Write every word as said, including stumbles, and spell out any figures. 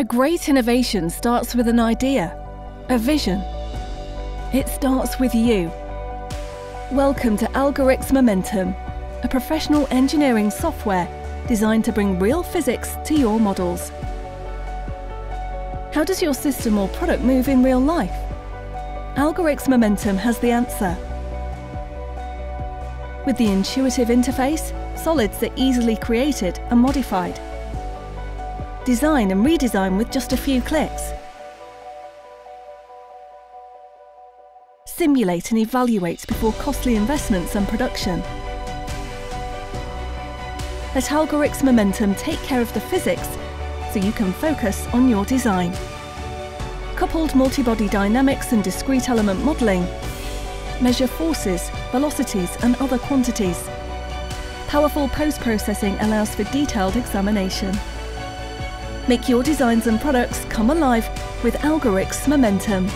A great innovation starts with an idea, a vision. It starts with you. Welcome to Algorix Momentum, a professional engineering software designed to bring real physics to your models. How does your system or product move in real life? Algorix Momentum has the answer. With the intuitive interface, solids are easily created and modified. Design and redesign with just a few clicks. Simulate and evaluate before costly investments and production. Let Algorix Momentum take care of the physics so you can focus on your design. Coupled multi-body dynamics and discrete element modelling. Measure forces, velocities and other quantities. Powerful post-processing allows for detailed examination. Make your designs and products come alive with Algorix Momentum.